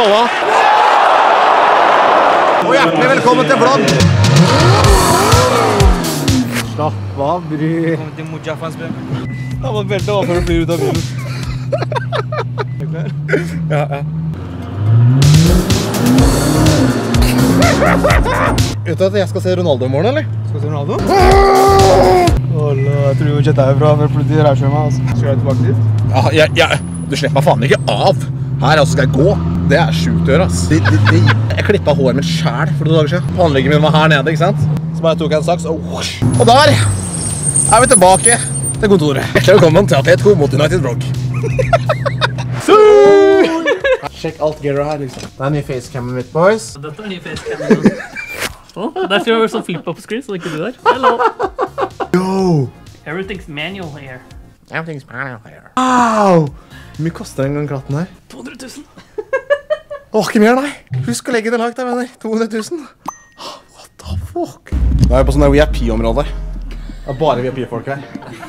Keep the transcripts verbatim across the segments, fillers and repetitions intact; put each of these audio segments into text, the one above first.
Halla! Og hjertelig velkommen til Blond! Slapp av, bry! Velkommen til Mujafans bry. Da må du belte hva før du blir ut av bilen. Er du klar? Ja, ja. Uten at jeg skal se Ronaldo i morgen, eller? Skal du se Ronaldo? Åh, jeg tror jo ikke deg bra, for plutselig reiser jeg meg, altså. Skal jeg tilbake dit? Ja, ja, ja. Du slipper meg faen ikke av! Her altså skal jeg gå. Det er sjukt å gjøre, ass. De, de, de. Jeg klippet håret mitt selv for noen dager siden. Anlegget min var her nede, ikke sant? Så bare tok jeg en saks, og whoosh. Og der er vi tilbake til kontoret. Hjertelig velkommen til Atletico mot United Vlog. Sjekk alt Geir her, liksom. Det er ny facecammen mitt, boys. Dette er ny facecammen min. Å, der skulle jeg være sånn flip-up-screen, så det er ikke du der. Hello! Yo! Everything's manual here. Everything's manual here. Wow! Hvor mye koster den gang klatten her? to hundre tusen. Åh, ikke mer, nei. Husk å legge det langt der, venner. to hundre tusen. What the fuck? Nå er vi på sånn der V I P-område. Det er bare V I P-folk her.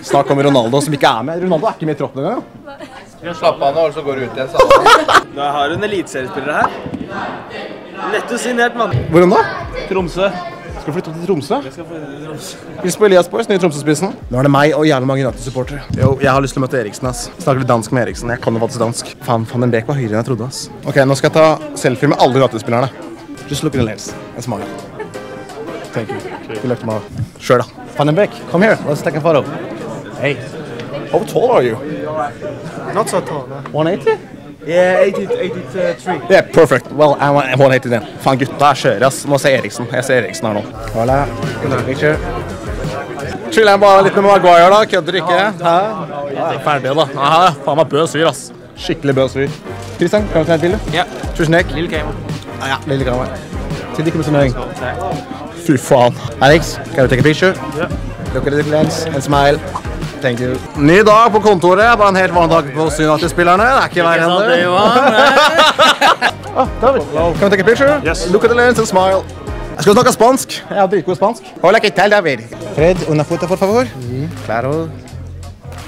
Snart kommer Ronaldo som ikke er med. Ronaldo er ikke med i troppen engang. Nei. Skal slappe av nå, og så går du ut igjen. Nå, jeg har en elitseriespillere her. Netto signert, mann. Hvor da? Tromsø. Skal du flytte til Tromsø? Jeg skal flytte til Tromsø. Hvis på Elias Boys, nye Tromsø-spissen. Nå er det meg og jævlig mange United-supportere. Jo, jeg har lyst til å møte Eriksen, ass. Snakker litt dansk med Eriksen, jeg kan jo faktisk dansk. Fan, Fannebik var høyere enn jeg trodde, ass. Ok, nå skal jeg ta selfie med alle United-spillerne. Just look in the lens. En smile. Thank you. You left me out. Sure, da. Fannebik, come here. Let's take a photo. Hey. How tall are you? Not so tall, no. one eighty? Yeah, eighty-three. Yeah, perfect. Well, I'm one eighty then. Fan gutta, kjør ass. Må se Eriksen. Jeg ser Eriksen her nå. Voilà. Picture. Chiller jeg bare litt med Maguire da. Kødder ikke. Hæ? Ja, ferdig da. Hæ? Faen meg bøs fyr ass. Skikkelig bøs fyr. Kristian, kan du ta et bilde? Ja. Tusen takk. Lille kamera. Ja, lille kamera. Tid ikke med summering. Fy faen. Alex, kan du take a picture? Ja. Look at the lens and smile. Thank you. Ny dag på kontoret, bare en helt vanlig dag på United-spillerne. Det er ikke hver ende. Ah, David, kan vi take a picture? Yes. Look at the lens and smile. Jeg skal snakke spansk. Jeg har dritgod spansk. Hola, ¿qué tal, David? Fred, una foto, por favor. Mm. Claro.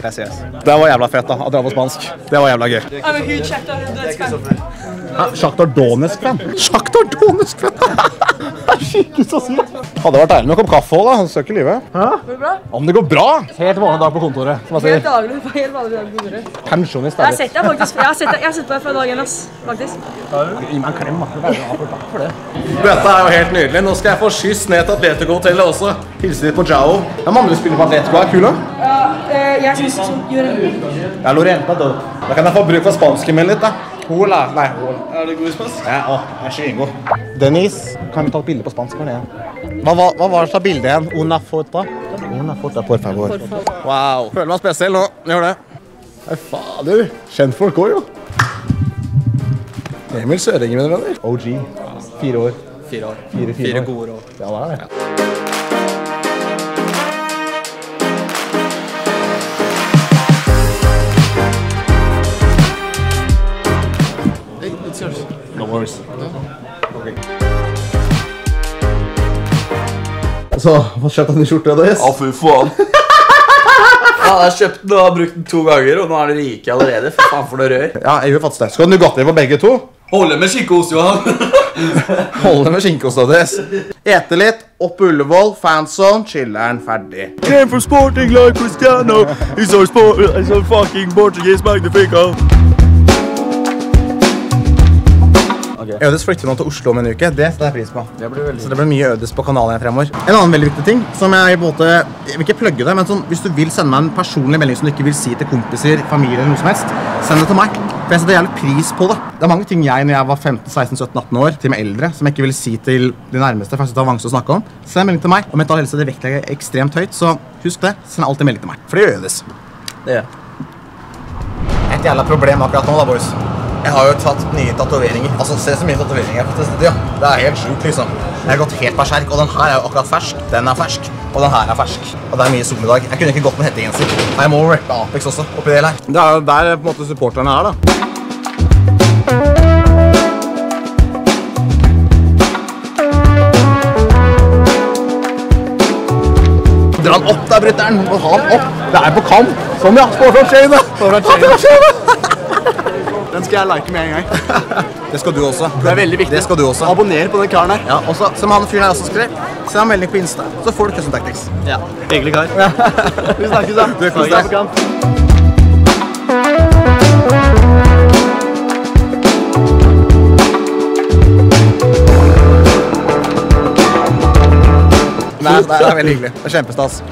Gracias. Det var jævla fett da, å dra på spansk. Det var jævla gøy. I'm a huge Shakhtar Donetsk-fan. Hæ? Shakhtar Donetsk-fan? Shakhtar Donetsk-fan? Det er skikkelig så sykt. Hadde vært ærlig med å komme kaffe også da, han søker livet. Hæ? Går det bra? Om det går bra! Helt vanlig dag på kontoret, som jeg sier. Helt daglig, helt vanlig dag på kontoret. Pensjonist er det. Jeg har sett deg, jeg har sett deg fra dagen, ass, faktisk. Gi meg en klem, da. Takk for det. Dette er jo helt nydelig. Nå skal jeg få skyss ned til Atletico-hotellet også. Hilser litt på Jao. Det er mamle spiller på Atletico, er kul da? Ja, jeg synes det som gjør det. Ja, Lorenta da. Da kan jeg få bruk for spansken min litt da. Hola, nei, hola. Er det god spansk? Ja, å, jeg er svingo. Dennis, kan vi ta et bilde på spansk for det igjen? Hva var det slags bilde igjen? Una foto? Una foto, por favor. Wow, føler meg spesiell nå, gjør det. Nei, fader, kjent folk også jo. Emil Sørengen, mine venner. O G, fire år. Fire år. Fire, fire år. Fire gode år. Ja, det er det. Så, hva kjøpte han i skjortet deres? Å, fy faen. Ja, jeg kjøpte den og har brukt den to ganger, og nå er den rike allerede. Faen for noe rør. Ja, jeg gjør faktisk det. Skal du gått ned på begge to? Holde med skinkeost, Johan. Holde med skinkeost, Adres. Ete litt, opp Ullevål, fanzone, chilleren, ferdig. Came from Sporting like Cristiano. He's our sport, he's our fucking Portuguese magnifico. Ødes flytter nå til Oslo om en uke, det setter jeg pris på. Det blir veldig. Så det blir mye Ødes på kanalen fremover. En annen veldig viktig ting, som jeg på en måte, jeg vil ikke plugge det, men sånn, hvis du vil sende meg en personlig melding som du ikke vil si til kompiser, familie eller noe som helst, send det til meg, for jeg setter jævlig pris på det. Det er mange ting jeg, når jeg var femten, seksten, sytten, atten år, til meg eldre, som jeg ikke ville si til de nærmeste, for jeg synes det var vanskelig å snakke om. Send en melding til meg, og mental helse det vektlegger jeg ekstremt høyt, så husk det, send alltid melding til meg, for det gjør Ødes. Det gjør. Et jævla problem akkurat nå da, boys. Jeg har jo tatt nye tatoveringer, altså se så mye tatoveringer jeg har fått til stedet, ja. Det er helt sjukt liksom. Jeg har gått helt berserk, og den her er jo akkurat fersk. Den er fersk, og den her er fersk. Og det er mye sol i dag. Jeg kunne ikke gått med hettegenser. Nei, jeg må rappe Apex også, oppi det her. Det er jo der på en måte supporterne er da. Dra han opp der, brytteren. Ha han opp. Det er på kamp. Sånn ja, spår fra skjene. Spår fra skjene. Den skal jeg like med en gang. Det skal du også. Det er veldig viktig. Det skal du også. Abonner på den karen her. Ja, også, som han fyren her også skrev. Se han melding på Insta, så får du custom tactics. Ja, hyggelig kar. Vi snakkes da. Du er konstant. Nei, det er veldig hyggelig. Det er kjempestas.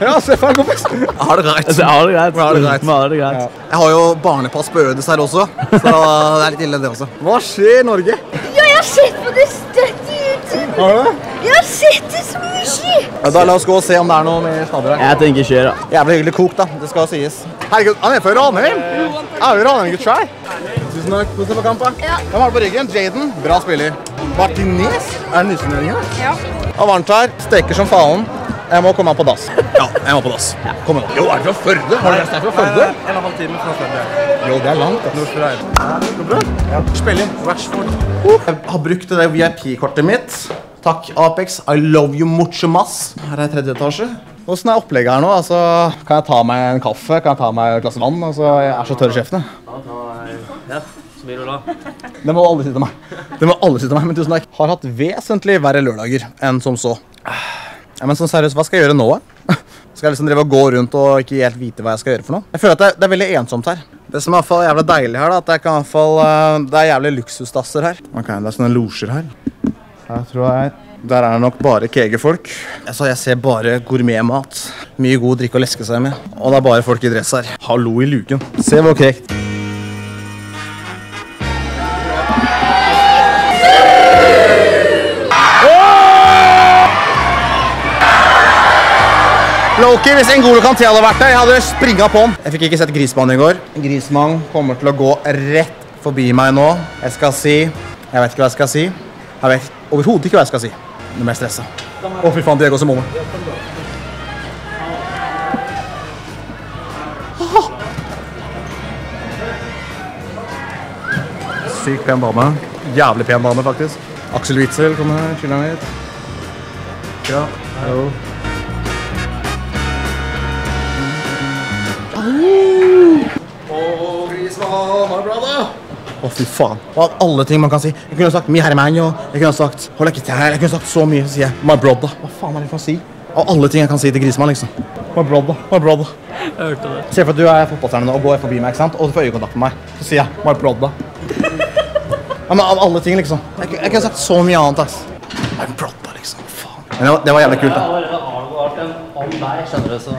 Ja, se for deg, kompis. Jeg har det greit. Jeg har det greit. Jeg har det greit. Jeg har jo barnepass på Ødes her også, så det er litt ille det også. Hva skjer i Norge? Ja, jeg har sett på det støtt i YouTube. Har du det? Jeg har sett det så mye skitt. Da la oss gå og se om det er noe med snabber her. Jeg tenker skjer da. Jævlig hyggelig kok da, det skal sies. Herregud, han er for Ranheim. Jeg har jo Ranheim gutt sjei. Tusen takk, god til på kampen. Hvem har det på ryggen? Jaden, bra spiller. Martinez, er det nysengjøringen? Ja. Og varmt her, steker som faen. Jeg må komme her på dass. Ja, jeg må på dass. Kom igjen. Jo, er det fra Førde? Har du reist her fra Førde? En og en halv time fra Førde. Jo, det er langt, ass. Nordfra her. Går bra? Ja. Spill inn, Rashford. Jeg har brukt det V I P-kortet mitt. Takk, Apex. I love you mucho mas. Her er tredje etasje. Hvordan er opplegget her nå? Altså, kan jeg ta meg en kaffe? Kan jeg ta meg et glass vann? Altså, jeg er så tørre kjeftene. Ja, ta meg... Ja, så blir det da. Det må alle si til meg. Det må alle si til meg, men tusen takk. Har hatt vesentlig verre lørdager enn som så. Ja, men sånn seriøst, hva skal jeg gjøre nå? Skal jeg liksom drive og gå rundt og ikke helt vite hva jeg skal gjøre for noe? Jeg føler at det er, det er veldig ensomt her. Det som er i hvert fall jævlig deilig her da, at jeg kan i hvert fall... Det er jævlig luksustasser her. Ok, det er sånne loger her. Her tror jeg... Der er det nok bare kegefolk. Altså, jeg ser bare gourmetmat. Mye god drikk å leske seg med. Og det er bare folk i dress her. Hallo i luken. Se hvor krekt. Loki, hvis en god lokanté hadde vært der, jeg hadde springet på den. Jeg fikk ikke sett Griezmann i går. Griezmann kommer til å gå rett forbi meg nå. Jeg skal si... Jeg vet ikke hva jeg skal si. Jeg vet overhodet ikke hva jeg skal si. Nå er jeg stresset. Å, fy faen, Diego Simone. Sykt pen dame. Jævlig pen dame, faktisk. Axel Witsel kommer her, chiller han litt. Ja, hallo. Åh, Griezmann, my brother! Å, fy faen. Av alle ting man kan si. Jeg kunne sagt, mi herremann, og jeg kunne sagt, hold deg ikke til her. Jeg kunne sagt så mye, så sier jeg, my brother. Hva faen er det for å si? Av alle ting jeg kan si til Griezmann, liksom. My brother, my brother. Jeg hørte det. Se for at du er fotballstjernen nå, og går forbi meg, ikke sant? Og du får øyekontakt med meg. Så sier jeg, my brother. Ja, men av alle ting, liksom. Jeg, jeg kunne sagt så mye annet, ass. My brother, liksom. Faen. Men det var, det var jævlig kult, da. Det var arvart en om deg, skjønner du, så...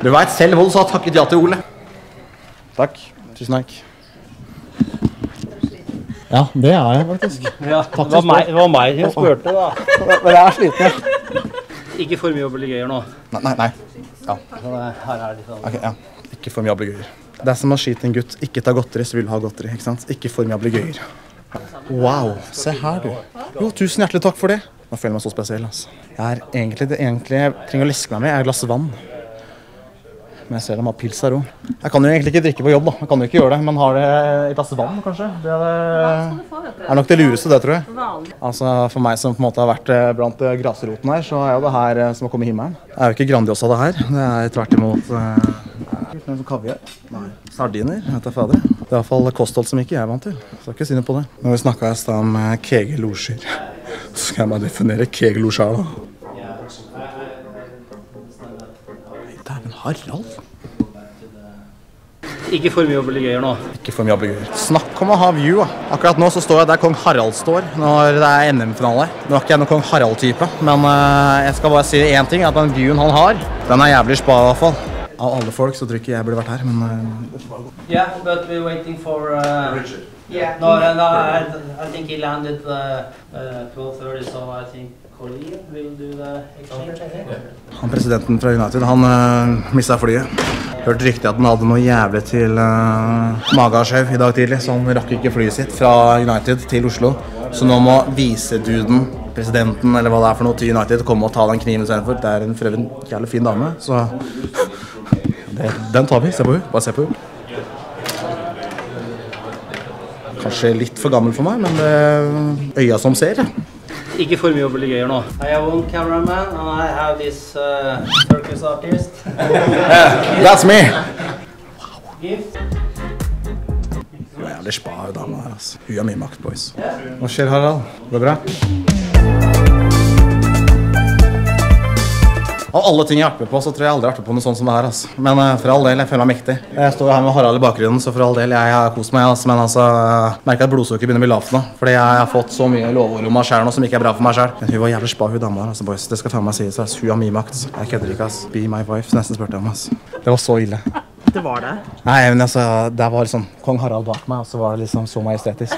Du vet selv hvor du sa takket ja til Ole. Takk. Tusen takk. Ja, det er jeg faktisk. Ja, det var meg, det var meg hun spurte da. Men jeg er sliten. Ikke for mye obligøyer nå. Nei, nei, nei. Ja. Her er det sånn. Ok, ja. Ikke for mye obligøyer. Det er som å skyte en gutt. Ikke ta godteri, så vil du ha godteri, ikke sant? Ikke for mye obligøyer. Wow, se her du. Jo, tusen hjertelig takk for det. Nå føler jeg meg så spesiell, altså. Jeg er egentlig, det egentlig jeg trenger å leske meg med, jeg er et glass vann. Men jeg ser dem har pils her også. Jeg kan jo egentlig ikke drikke på jobb da, jeg kan jo ikke gjøre det, men har det et glass vann kanskje? Det er, det... er nok det lureste det, tror jeg. Altså for meg som på en måte har vært blant grasroten her, så er jo det her som har kommet i himmelen. Det er jo ikke grandios av det her, det er tvert imot... Noen som kaviar? Nei. Sardiner, jeg vet jeg ferdig. Det er i hvert fall kosthold som ikke jeg er vant til, så jeg ikke si noe på det. Når vi snakket i sted om kegelosjer, så skal jeg bare definere kegelosjer da. Harald? Ikke for mye obligøyer nå. Ikke for mye obligøyer. Snakk om å ha view. Akkurat nå så står jeg der Kong Harald står når det er N M-finale. Nå er ikke jeg noen Kong Harald-type, men jeg skal bare si en ting, at den viewen han har, den er jævlig spa i hvert fall. Av alle folk så tror jeg ikke jeg burde vært her, men... Yeah, but we're waiting for... Uh... Richard. Yeah, no, no, I, I think he landed uh, uh, twelve thirty, so I think... Han presidenten fra United, han uh, mistet flyet. Hørte riktig at han hadde noe jævlig til uh, magasjøv i dag tidlig, så han rakk ikke flyet sitt fra United til Oslo. Så nå må viseduden, presidenten eller hva det er for noe til United, komme og ta den kniven istedenfor. Det er en for en jævlig fin dame, så det, den tar vi, se på hun, bare se på hun. Kanskje litt for gammel for meg, men det er øya som ser. Ikke for mye obligøyer nå. I have one cameraman, and I have this uh, circus artist. That's me! Wow. Gift. jævlig spa og damer her, altså. Hun har mye makt, boys. Hva skjer, Harald? Går det bra? Av alle ting jeg har vært på, så tror jeg aldri jeg har vært på noe sånt som det her, altså. Men uh, for all del, jeg føler meg mektig. Jeg står her med Harald i bakgrunnen, så for all del, jeg har kost meg, altså. Men altså, jeg merker at blodsukker begynner å bli lavt nå. Fordi jeg har fått så mye lovord om meg selv nå, som ikke er bra for meg selv. Men hun var jævlig spa, hun damer her, altså, boys. Det skal faen meg sies, altså. Hun har mye makt. Jeg kødder ikke, altså. Be my wife, nesten spurte jeg om, altså. Det var så ille. Det var det? Nei, men altså, det var liksom Kong Harald bak meg, og så var det liksom så majestetisk.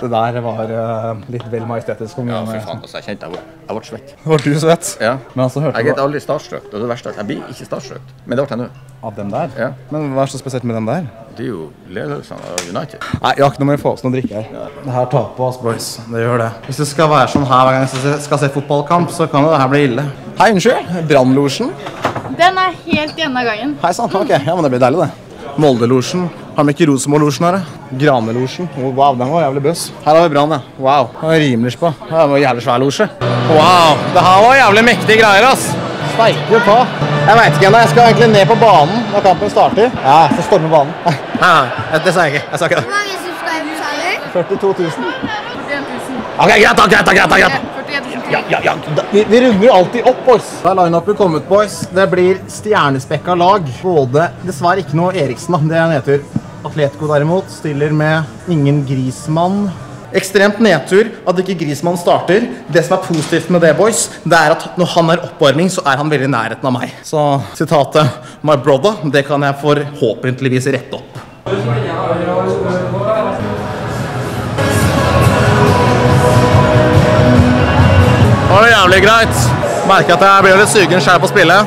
Det der var uh, litt vel majestetisk. Ja, for faen, altså, jeg kjente jeg var, jeg var svett. Var du svett? Ja. Men altså, hørte jeg du... Jeg ble aldri starstruck, det var det verste. Jeg blir ikke starstruck, men det ble jeg nå. Av dem der? Ja. Men hva er så spesielt med dem der? Det er jo ledelsene av United. Nei, jeg har ikke noe med å få oss noe å drikke her. Ja. Det her tar på oss, boys. Det gjør det. Hvis det skal være sånn her hver gang jeg skal se fotballkamp, så kan det her bli ille. Hei, unnskyld. Brannlosjen. Den er helt i enda gangen. Hei, sant? Ok, ja, men det blir deilig det. Moldelosjen. Har vi ikke Rosemorlosjen her, da? Granelosjen. Wow, den var jævlig bøs. Her har vi brann, ja. Wow, den var rimelig på. Det var jævlig svær losje. Wow, det her var jævlig mektige greier, ass. Steike på. Jeg vet ikke enda, jeg skal egentlig ned på banen når kampen starter. Ja, så stormer banen. Nei, det sa jeg ikke, jeg sa ikke det. Hvor mange subscribers har du? førtito tusen. førtien tusen. Ok, greit, greit, greit, greit. Ja, ja, ja. Vi, vi runder alltid opp, boys. Da er line-upet kommet, boys. Det blir stjernespekka lag. Både, dessverre ikke noe Eriksen, da. Det er nedtur. Atletico derimot stiller med ingen Griezmann. Ekstremt nedtur at ikke Griezmann starter. Det som er positivt med det, boys, det er at når han er oppvarming, så er han veldig i nærheten av meg. Så, sitatet, my brother, det kan jeg forhåpentligvis rette opp. Det var jævlig greit. Merker at jeg blir litt sugen skjær på spillet.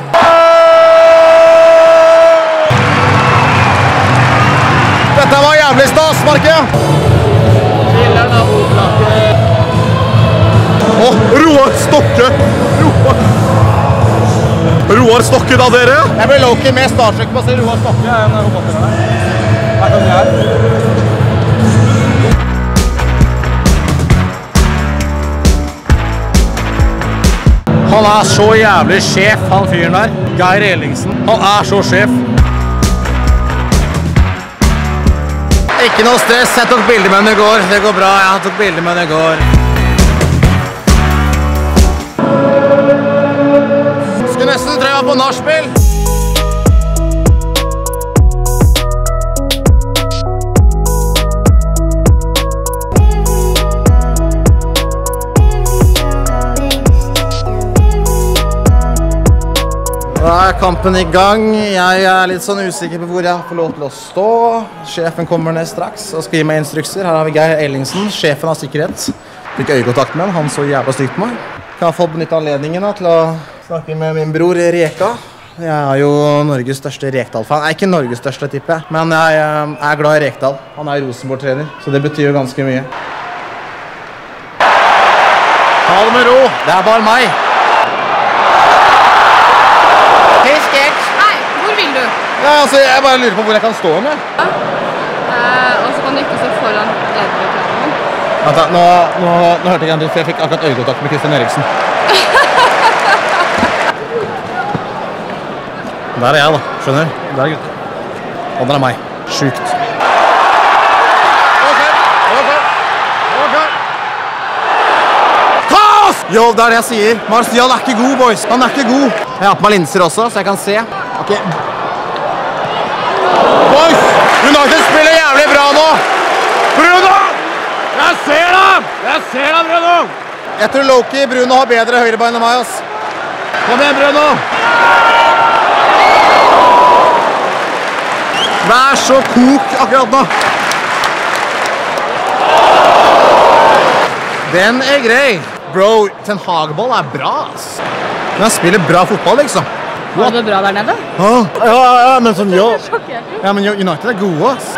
Dette var jævlig stas, Marke. Åh, Roar Stokke. Roar. Roar Stokke da, dere. Jeg blir lowkey med startsjekk på å se Roar Stokke. Her kan vi her. Han er så jævlig sjef, han fyren der. Geir Ellingsen. Han er så sjef. Ikke noe stress. Jeg tok bilder med henne i går. Det går bra. Jeg tok bilder med henne i går. Skulle nesten tro jeg var på nachspiel. Da er kampen i gang. Jeg er litt sånn usikker på hvor jeg får lov til å stå. Sjefen kommer ned straks og skal gi meg instrukser. Her har vi Geir Ellingsen, sjefen av sikkerhet. Fikk øyekontakt med ham, han så jævla stygt på meg. Kan jeg få benytte anledningen da, til å snakke med min bror Rijeka. Jeg er jo Norges største Rekdal-fan. Jeg er ikke Norges største, tipper jeg. Men jeg er glad i Rekdal. Han er Rosenborg-trener, så det betyr jo ganske mye. Ta det med ro, det er bare meg. Ja, altså, jeg bare lurer på hvor jeg kan stå med. Ja, eh, og så kan du ikke se foran Lerberg-klanen. Vent da, nå, nå, nå hørte jeg ikke en for jeg fikk akkurat øyekontakt med Kristian Eriksen. Der er jeg da, skjønner du? Der er gutt. Og der er meg. Sjukt. Ok, ok, ok. Kaos! Jo, det er det jeg sier. Marsial er ikke god, boys. Han er ikke god. Jeg har på meg linser også, så jeg kan se. Ok. Boys, United spiller jævlig bra nå! Bruno! Jeg ser deg! Jeg ser deg, Bruno! Jeg tror Loki Bruno har bedre høyrebein enn meg, ass. Kom igjen, Bruno! Vær så kok akkurat nå! Den er grei. Bro, Ten Hag-ball er bra, ass. Den spiller bra fotball, liksom. Var det bra der nede? Ja, ja, ja, men sånn, ja. Ja, men United er gode, ass.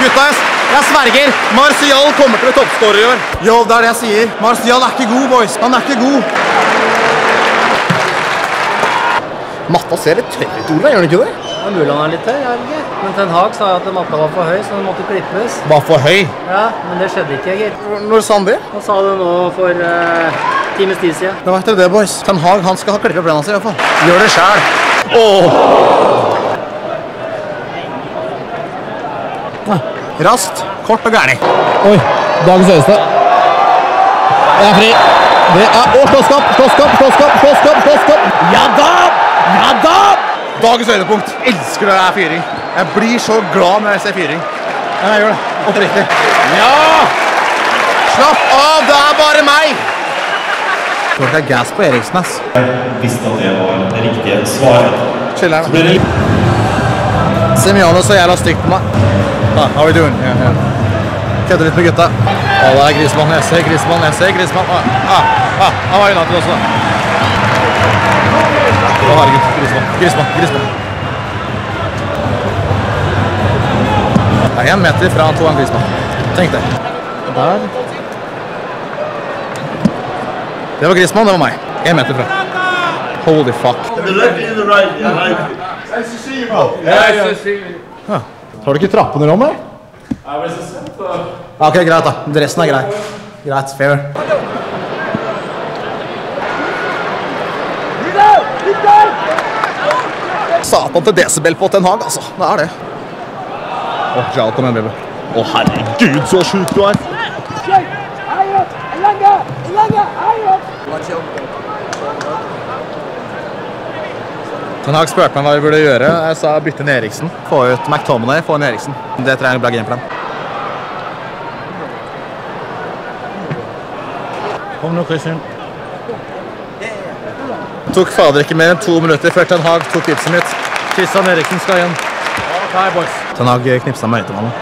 Gutta, jeg sverger. Marsial kommer til å toppskåre i år. Jo, det er det jeg sier. Marsial er ikke god, boys. Han er ikke god. Matta ser litt tørre ut, Ola, gjør det ikke det? Ja, mulig han er litt tørre, jeg vet ikke. Men Ten Hag sa jo at matta var for høy, så den måtte klippes. Var for høy? Ja, men det skjedde ikke, Geir. Når sa han det? Han sa det nå for... Uh... times tid siden. Da vet du det, boys. Ten Hag, han skal ha klippet blenda seg i hvert fall. Gjør det selv. Åh! Nei. Rast, kort og gærlig. Oi, dagens høyeste. Det er fri. Det er å slåskamp, slåskamp, slåskamp, slåskamp, slåskamp. Ja da! Ja da! Dagens høydepunkt. Elsker når det er fyring. Jeg blir så glad når jeg ser fyring. Ja, jeg gjør det. Oppriktig. Ja! Slapp av, det er bare meg! Jeg tror det er gass på Eriksen, ass. Jeg visste at det var det riktige svaret. Chill her, da. Simeone så jævla stygt på meg. Da, how are we doing? Yeah, yeah. Kjeder litt på gutta. Å, det er Griezmann, jeg ser Griezmann, jeg ser Griezmann. Ah, ah, ah, han var United også, da. Å, herregud, Griezmann, Griezmann, Griezmann. Det er en meter fra to han Griezmann. Tenk det. Der. Det var Griezmann, det var meg. En meter fra. Holy fuck. Tar du ikke trappene i rommet? Ok, greit da. Dressen er grei. Greit, fair. Satan til decibel på Ten Hag, altså. Det er det. Åh, Jal, kom igjen, baby. Åh, herregud, så sjukt du er. Ten Hag spurte meg hva vi burde gjøre. Jeg sa bytte ned Eriksen. Få ut McTominay, få en Eriksen. Det tror jeg er en bra gameplan. Kom nå, Christian. Tok fader ikke mer enn to minutter før Ten Hag tok tipset mitt. Christian Eriksen skal igjen. Hei, boys. Ten Hag knipset meg høyt om han.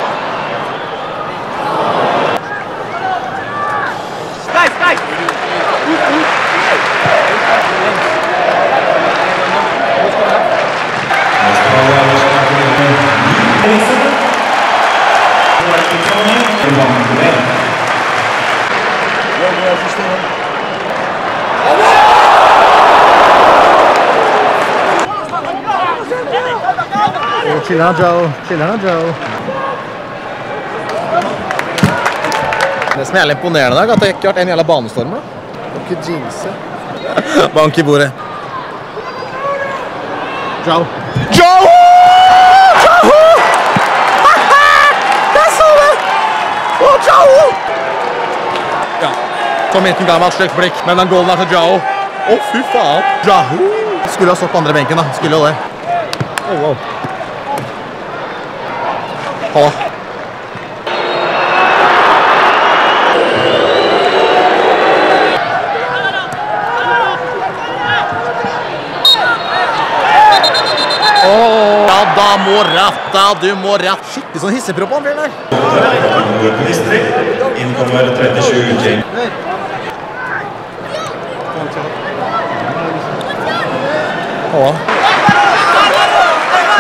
Chiller nå, Joe. Chiller nå, Joe. Det som er jævlig imponerende i dag, at det ikke har vært en jævla banestormer. Ikke jeanse. Bank i bordet. Joe. Joe! Joe! Jeg så det! Åh, Joe! Ja. Tom Hinten ga meg et slikt blikk, men den golden er til Joe. Åh, fy faen. Joe! Skulle ha stått på andre benken da. Skulle jo det. Åh, wow. Åh. Åh, ja da må rette, du må rette. Skikkelig sånn hissepropp han blir der. Innkommer trettisju. Åh.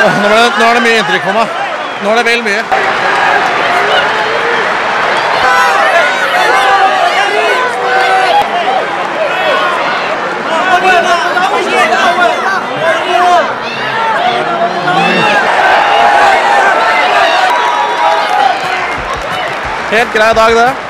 Nå er det mye inntrykk på meg. Nå er det vel mye. Helt grei dag, det.